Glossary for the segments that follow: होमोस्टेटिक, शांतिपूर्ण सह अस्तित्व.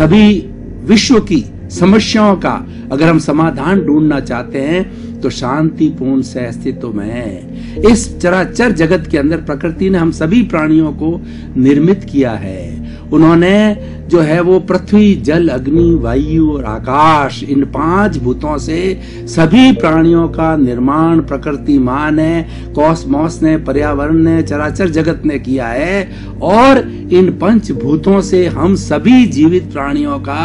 सभी विश्व की समस्याओं का अगर हम समाधान ढूंढना चाहते हैं तो शांतिपूर्ण सह अस्तित्व में, इस चराचर जगत के अंदर प्रकृति ने हम सभी प्राणियों को निर्मित किया है। उन्होंने जो है वो पृथ्वी, जल, अग्नि, वायु और आकाश, इन 5 भूतों से सभी प्राणियों का निर्माण प्रकृति मां ने, कॉस्मोस ने, पर्यावरण ने, चराचर जगत ने किया है। और इन 5 भूतों से हम सभी जीवित प्राणियों का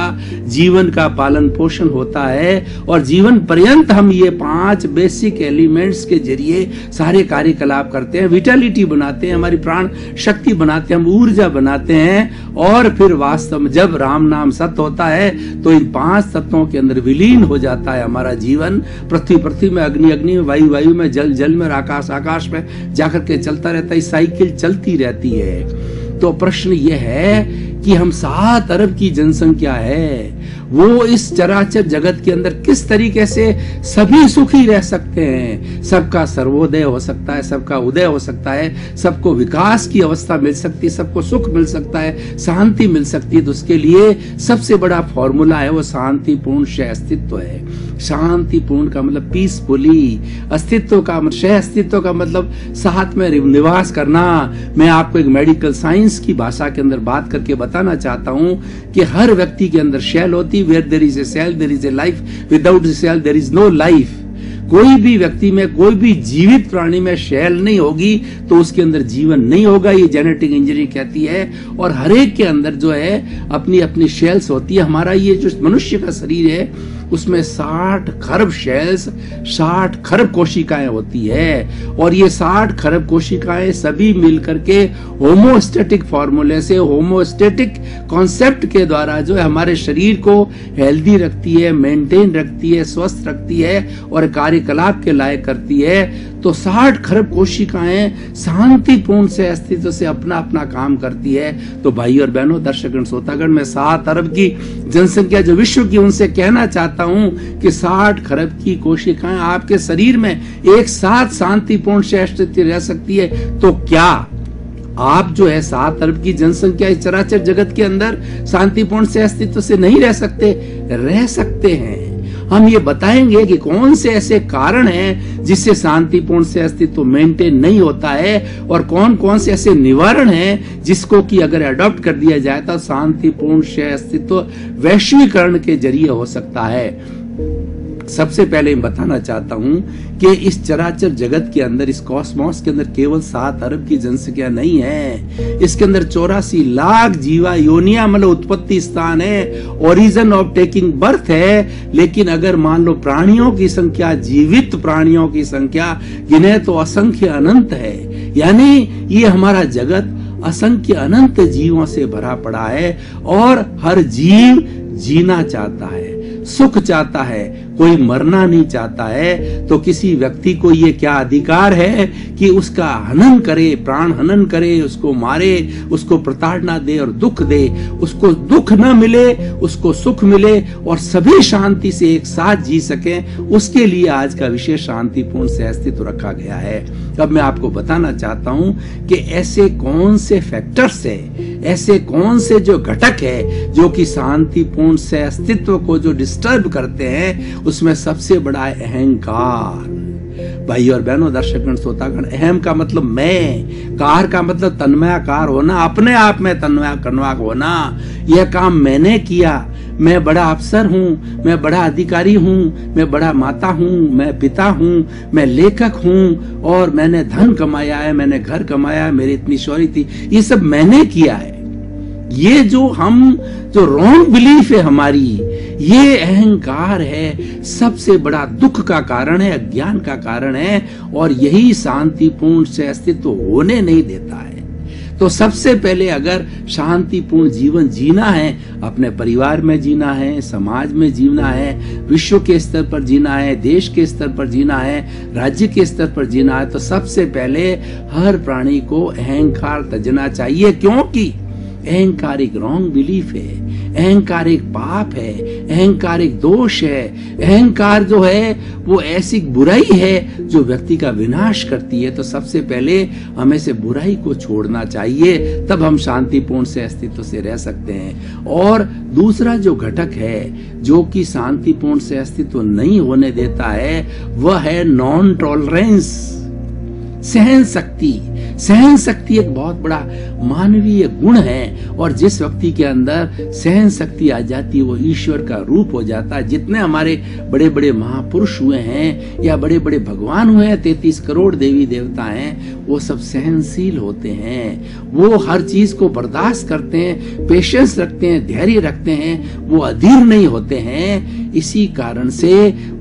जीवन का पालन पोषण होता है और जीवन पर्यंत हम ये 5 बेसिक एलिमेंट्स के जरिए सारे कार्यकलाप करते हैं, विटैलिटी बनाते हैं, हमारी प्राण शक्ति बनाते हैं, हम ऊर्जा बनाते हैं। और फिर वास्तव में जब राम नाम सत्य होता है तो इन 5 तत्वों के अंदर विलीन हो जाता है हमारा जीवन। पृथ्वी पृथ्वी में, अग्नि अग्नि में, वायु वायु में, जल जल में और आकाश आकाश में जाकर के चलता रहता है, साइकिल चलती रहती है। तो प्रश्न यह है कि हम 7 अरब की जनसंख्या है, वो इस चराचर जगत के अंदर किस तरीके से सभी सुखी रह सकते हैं। सबका सर्वोदय हो सकता है, सबका उदय हो सकता है, सबको विकास की अवस्था मिल सकती है, सबको सुख मिल सकता है, शांति मिल सकती है। तो उसके लिए सबसे बड़ा फॉर्मूला है वो शांतिपूर्ण सह अस्तित्व है। शांतिपूर्ण का मतलब पीसफुली, अस्तित्व का मतलब सह अस्तित्व का मतलब साथ में निवास करना। मैं आपको एक मेडिकल साइंस की भाषा के अंदर बात करके बताना चाहता हूं कि हर व्यक्ति के अंदर सेल होती, where there is a cell there is a life, without the cell there is no life। कोई भी व्यक्ति में, कोई भी जीवित प्राणी में सेल नहीं होगी तो उसके अंदर जीवन नहीं होगा, ये जेनेटिक इंजीनियरिंग कहती है। और हर एक के अंदर जो है अपनी अपनी सेल्स होती है। हमारा ये जो मनुष्य का शरीर है उसमें 60 खरब सेल्स, 60 खरब कोशिकाएं होती है। और ये 60 खरब कोशिकाएं सभी मिलकर के होमोस्टेटिक फॉर्मूले से, होमोस्टेटिक कॉन्सेप्ट के द्वारा जो है हमारे शरीर को हेल्दी रखती है, मेंटेन रखती है, स्वस्थ रखती है और कार्यकलाप के लायक करती है। तो 60 खरब कोशिकाएं शांतिपूर्ण से अस्तित्व से अपना अपना काम करती है। तो भाई और बहनों, दर्शक श्रोतागण, मैं 7 अरब की जनसंख्या जो विश्व की, उनसे कहना चाहता हूं कि 60 खरब की कोशिकाएं आपके शरीर में एक साथ शांतिपूर्ण से अस्तित्व रह सकती है। तो क्या आप जो है 7 अरब की जनसंख्या इस चराचर जगत के अंदर शांतिपूर्ण से अस्तित्व से नहीं रह सकते? रह सकते हैं। हम ये बताएंगे कि कौन से ऐसे कारण हैं जिससे शांतिपूर्ण से अस्तित्व मेंटेन नहीं होता है और कौन कौन से ऐसे निवारण हैं जिसको कि अगर अडॉप्ट कर दिया जाए तो शांतिपूर्ण से अस्तित्व वैश्वीकरण के जरिए हो सकता है। सबसे पहले मैं बताना चाहता हूं कि इस चराचर जगत के अंदर, इस कॉस्मोस के अंदर केवल 7 अरब की जनसंख्या नहीं है, इसके अंदर 84 लाख जीवा योनिया मतलब उत्पत्ति स्थान है, ओरिजिन ऑफ टेकिंग बर्थ है। लेकिन अगर मान लो प्राणियों की संख्या, जीवित प्राणियों की संख्या गिने तो असंख्य अनंत है। यानी ये हमारा जगत असंख्य अनंत जीवों से भरा पड़ा है और हर जीव जीना चाहता है, सुख चाहता है, कोई मरना नहीं चाहता है। तो किसी व्यक्ति को ये क्या अधिकार है कि उसका हनन करे, प्राण हनन करे, उसको मारे, उसको प्रताड़ना दे और दुख दे, उसको दुख न मिले, उसको सुख मिले और सभी शांति से एक साथ जी सके। उसके लिए आज का विषय शांतिपूर्ण सह अस्तित्व रखा गया है। अब मैं आपको बताना चाहता हूं कि ऐसे कौन से फैक्टर्स है, ऐसे कौन से जो घटक है जो कि शांतिपूर्ण सह अस्तित्व को जो डिस्टर्ब करते हैं। उसमें सबसे बड़ा है अहंकार। भाई और बहनों, दर्शकगण, श्रोतागण, अहम का मतलब मैं, कार का मतलब तन्मयाकार होना, अपने आप में तन्मयाकार होना। यह काम मैंने किया, मैं बड़ा अफसर हूँ, मैं बड़ा अधिकारी हूँ, मैं बड़ा माता हूँ, मैं पिता हूँ, मैं लेखक हूँ और मैंने धन कमाया है, मैंने घर कमाया है, मेरी इतनी शौहरत थी, ये सब मैंने किया है। ये जो हम जो रॉन्ग बिलीफ है हमारी, ये अहंकार है, सबसे बड़ा दुख का कारण है, अज्ञान का कारण है और यही शांतिपूर्ण से अस्तित्व होने नहीं देता है। तो सबसे पहले अगर शांतिपूर्ण जीवन जीना है, अपने परिवार में जीना है, समाज में जीना है, विश्व के स्तर पर जीना है, देश के स्तर पर जीना है, राज्य के स्तर पर जीना है, तो सबसे पहले हर प्राणी को अहंकार त्यागना चाहिए। क्योंकि अहंकार एक रॉन्ग बिलीफ है, अहंकार एक पाप है, अहंकार एक दोष है। अहंकार जो है वो ऐसी बुराई है जो व्यक्ति का विनाश करती है। तो सबसे पहले हमें से बुराई को छोड़ना चाहिए, तब हम शांतिपूर्ण से अस्तित्व से रह सकते हैं। और दूसरा जो घटक है जो कि शांतिपूर्ण से अस्तित्व नहीं होने देता है वह है नॉन टॉलरेंस, सहन शक्ति। सहन शक्ति एक बहुत बड़ा मानवीय गुण है और जिस व्यक्ति के अंदर सहन शक्ति आ जाती है वो ईश्वर का रूप हो जाता है। जितने हमारे बड़े बड़े महापुरुष हुए हैं या बड़े बड़े भगवान हुए हैं, 33 करोड़ देवी देवता हैं, वो सब सहनशील होते हैं। वो हर चीज को बर्दाश्त करते हैं, पेशेंस रखते हैं, धैर्य रखते हैं, वो अधीर नहीं होते हैं। इसी कारण से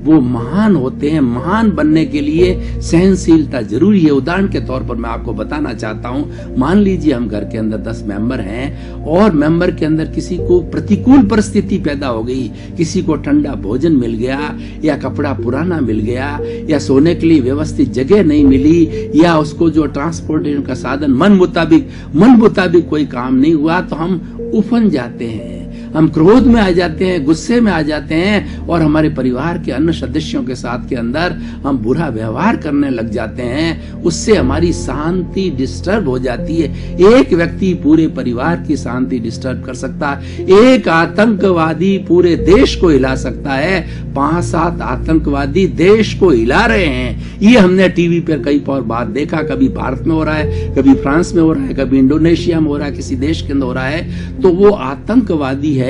वो महान होते हैं। महान बनने के लिए सहनशीलता जरूरी है। उदाहरण के तौर पर मैं आपको बताना चाहता हूं, मान लीजिए हम घर के अंदर 10 मेंबर हैं और मेंबर के अंदर किसी को प्रतिकूल परिस्थिति पैदा हो गई, किसी को ठंडा भोजन मिल गया या कपड़ा पुराना मिल गया या सोने के लिए व्यवस्थित जगह नहीं मिली या उसको जो ट्रांसपोर्टेशन का साधन मन मुताबिक कोई काम नहीं हुआ, तो हम उफन जाते हैं, हम क्रोध में आ जाते हैं, गुस्से में आ जाते हैं और हमारे परिवार के अन्य सदस्यों के साथ के अंदर हम बुरा व्यवहार करने लग जाते हैं। उससे हमारी शांति डिस्टर्ब हो जाती है। एक व्यक्ति पूरे परिवार की शांति डिस्टर्ब कर सकता है, एक आतंकवादी पूरे देश को हिला सकता है। 5-7 आतंकवादी देश को हिला रहे हैं। ये हमने टीवी पर कई बार बात देखा, कभी भारत में हो रहा है, कभी फ्रांस में हो रहा है, कभी इंडोनेशिया में हो रहा है, किसी देश के अंदर हो रहा है। तो वो आतंकवादी है,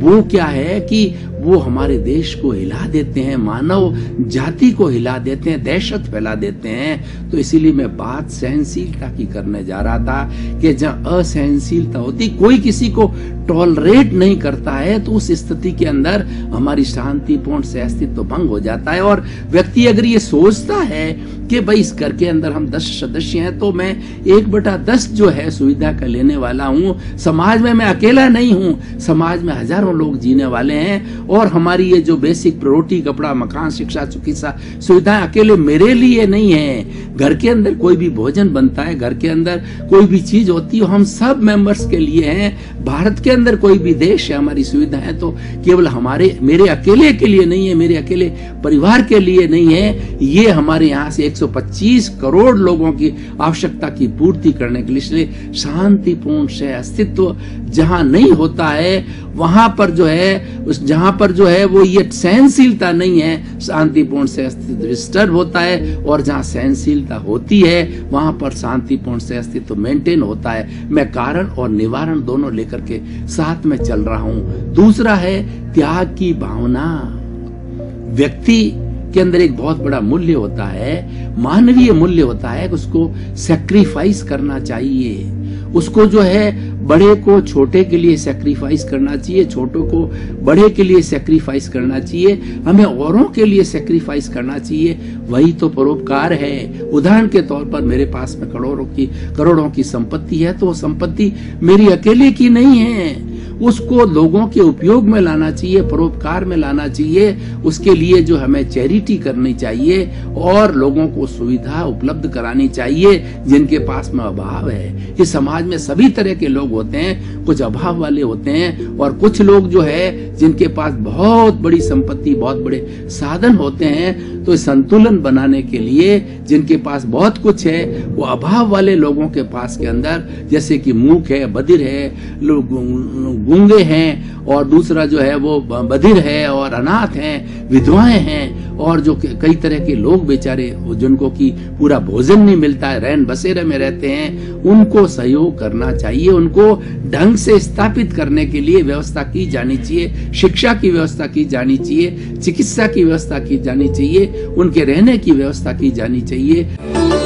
वो क्या है कि वो हमारे देश को हिला देते हैं, मानव जाति को हिला देते हैं, दहशत फैला देते हैं। तो इसीलिए मैं बात सहनशीलता की करने जा रहा था कि जहां असहनशीलता होती, कोई किसी को टॉलरेट नहीं करता है, तो उस स्थिति के अंदर हमारी शांतिपूर्ण से अस्तित्व भंग हो जाता है। और व्यक्ति अगर ये सोचता है कि भाई इस घर के अंदर हम 10 सदस्य हैं तो मैं 1/10 जो है सुविधा का लेने वाला हूँ, समाज में मैं अकेला नहीं हूँ, समाज में हजारों लोग जीने वाले हैं और हमारी ये जो बेसिक रोटी कपड़ा मकान शिक्षा चिकित्सा सुविधाएं अकेले मेरे लिए नहीं है। घर के अंदर कोई भी भोजन बनता है, घर के अंदर कोई भी चीज होती है, हम सब मेंबर्स के लिए हैं। भारत के अंदर कोई भी देश है, हमारी सुविधाएं तो केवल हमारे मेरे अकेले के लिए नहीं है, मेरे अकेले परिवार के लिए नहीं है। ये हमारे यहाँ से 125 करोड़ लोगों की आवश्यकता की पूर्ति करने के लिए शांतिपूर्ण से अस्तित्व जहां नहीं होता है वहां पर जो है वो ये सहनशीलता नहीं है, शांतिपूर्ण से अस्तित्व डिस्टर्ब होता है। और जहां सहनशीलता होती है वहां पर शांतिपूर्ण से अस्तित्व मेंटेन होता है। मैं कारण और निवारण दोनों लेकर के साथ में चल रहा हूं। दूसरा है त्याग की भावना। व्यक्ति के अंदर एक बहुत बड़ा मूल्य होता है, मानवीय मूल्य होता है, उसको सैक्रिफाइस करना चाहिए। उसको जो है बड़े को छोटे के लिए सैक्रिफाइस करना चाहिए, छोटों को बड़े के लिए सैक्रिफाइस करना चाहिए, हमें औरों के लिए सैक्रिफाइस करना चाहिए। वही तो परोपकार है। उदाहरण के तौर पर मेरे पास में करोड़ों की संपत्ति है, तो वो संपत्ति मेरी अकेले की नहीं है, उसको लोगों के उपयोग में लाना चाहिए, परोपकार में लाना चाहिए। उसके लिए जो हमें चैरिटी करनी चाहिए और लोगों को सुविधा उपलब्ध करानी चाहिए जिनके पास में अभाव है। इस समाज में सभी तरह के लोग होते हैं, कुछ अभाव वाले होते हैं और कुछ लोग जो है जिनके पास बहुत बड़ी संपत्ति, बहुत बड़े साधन होते हैं। तो संतुलन बनाने के लिए जिनके पास बहुत कुछ है वो अभाव वाले लोगों के पास के अंदर, जैसे कि मूक है, बधिर है, गूंगे हैं और दूसरा जो है वो बधिर है और अनाथ हैं, विधवाएं हैं और जो कई तरह के लोग बेचारे जिनको कि पूरा भोजन नहीं मिलता है, रैन बसेरे में रहते हैं, उनको सहयोग करना चाहिए। उनको ढंग से स्थापित करने के लिए व्यवस्था की जानी चाहिए, शिक्षा की व्यवस्था की जानी चाहिए, चिकित्सा की व्यवस्था की जानी चाहिए, उनके रहने की व्यवस्था की जानी चाहिए।